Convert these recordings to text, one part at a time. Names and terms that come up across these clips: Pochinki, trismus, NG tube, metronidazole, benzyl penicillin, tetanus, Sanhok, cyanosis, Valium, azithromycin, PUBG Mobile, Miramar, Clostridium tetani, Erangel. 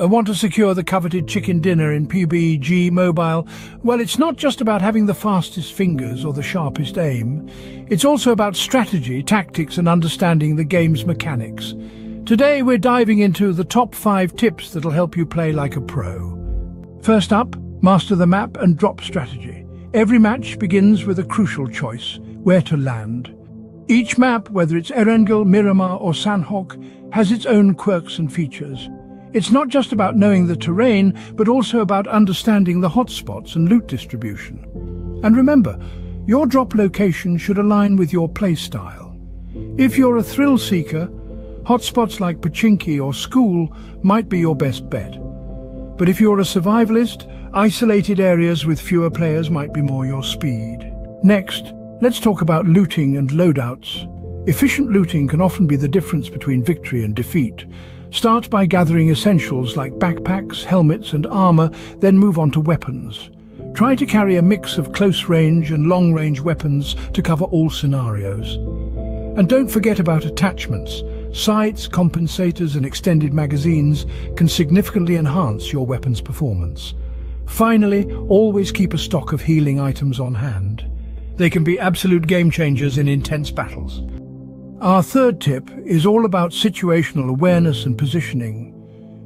Want to secure the coveted chicken dinner in PUBG Mobile? Well, it's not just about having the fastest fingers or the sharpest aim. It's also about strategy, tactics, and understanding the game's mechanics. Today, we're diving into the top 5 tips that'll help you play like a pro. First up, master the map and drop strategy. Every match begins with a crucial choice: where to land. Each map, whether it's Erangel, Miramar, or Sanhok, has its own quirks and features. It's not just about knowing the terrain, but also about understanding the hotspots and loot distribution. And remember, your drop location should align with your playstyle. If you're a thrill seeker, hotspots like Pochinki or school might be your best bet. But if you're a survivalist, isolated areas with fewer players might be more your speed. Next, let's talk about looting and loadouts. Efficient looting can often be the difference between victory and defeat. Start by gathering essentials like backpacks, helmets, and armor, then move on to weapons. Try to carry a mix of close-range and long-range weapons to cover all scenarios. And don't forget about attachments. Sights, compensators, and extended magazines can significantly enhance your weapon's performance. Finally, always keep a stock of healing items on hand. They can be absolute game-changers in intense battles. Our third tip is all about situational awareness and positioning.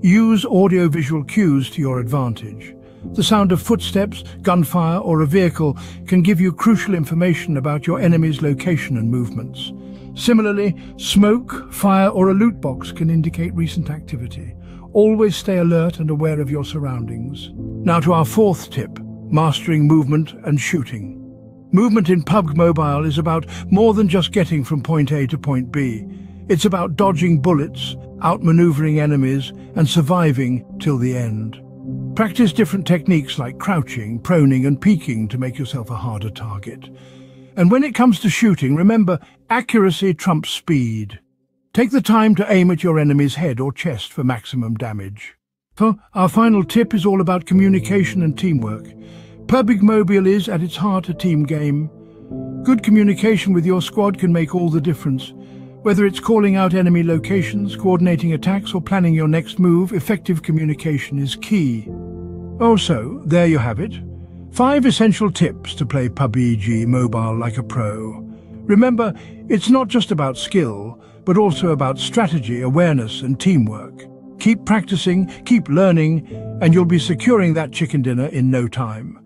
Use audiovisual cues to your advantage. The sound of footsteps, gunfire, or a vehicle can give you crucial information about your enemy's location and movements. Similarly, smoke, fire, or a loot box can indicate recent activity. Always stay alert and aware of your surroundings. Now to our fourth tip, mastering movement and shooting. Movement in PUBG Mobile is about more than just getting from point A to point B. It's about dodging bullets, outmaneuvering enemies, and surviving till the end. Practice different techniques like crouching, proning, and peeking to make yourself a harder target. And when it comes to shooting, remember, accuracy trumps speed. Take the time to aim at your enemy's head or chest for maximum damage. Our final tip is all about communication and teamwork. PUBG Mobile is, at its heart, a team game. Good communication with your squad can make all the difference. Whether it's calling out enemy locations, coordinating attacks, or planning your next move, effective communication is key. Also, there you have it. 5 essential tips to play PUBG Mobile like a pro. Remember, it's not just about skill, but also about strategy, awareness, and teamwork. Keep practicing, keep learning, and you'll be securing that chicken dinner in no time.